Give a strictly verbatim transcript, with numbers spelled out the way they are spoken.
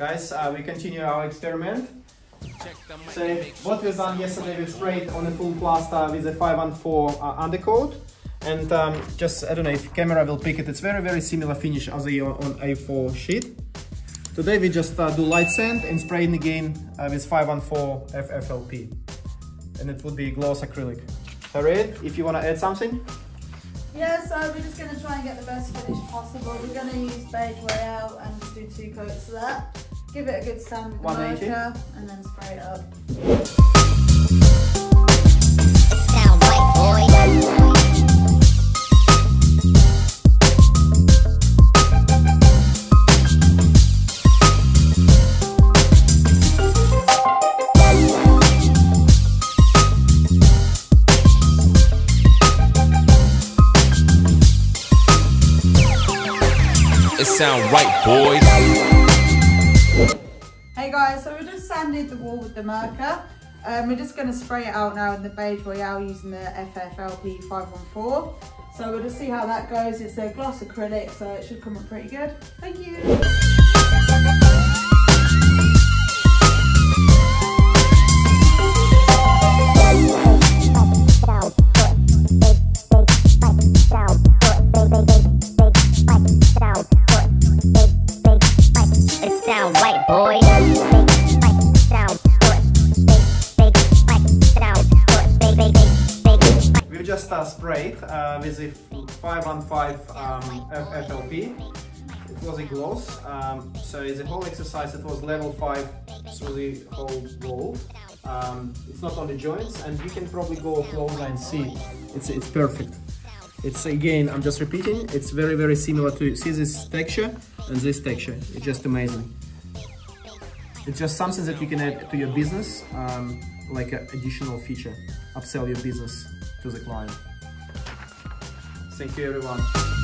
Guys, uh, we continue our experiment. So what we've done yesterday, we sprayed on a full plaster with a five one four uh, undercoat. And um, just, I don't know if camera will pick it, it's very, very similar finish as a, on A four sheet. Today we just uh, do light sand and spray it again uh, with five one four F F L P. And it would be gloss acrylic. Harriet, if you want to add something? Yeah, so we're just going to try and get the best finish possible. We're going to use beige royale and just do two coats of that. Give it a good sand with the marker and then spray it up. It sound right, boys. Hey guys, so we just sanded the wall with the marker. Um, we're just going to spray it out now in the beige royale using the F F L P five one four. So we'll just see how that goes. It's a gloss acrylic, so it should come up pretty good. Thank you. We just uh, sprayed uh, with a five one five um, F F L P. It was a gloss, um, so the whole exercise it was level five through the whole wall. Um, it's not on the joints, and you can probably go closer and see. It's it's perfect. It's again, I'm just repeating. It's very very similar to see this texture and this texture. It's just amazing. It's just something that you can add to your business, um, like an additional feature, upsell your business to the client. Thank you everyone.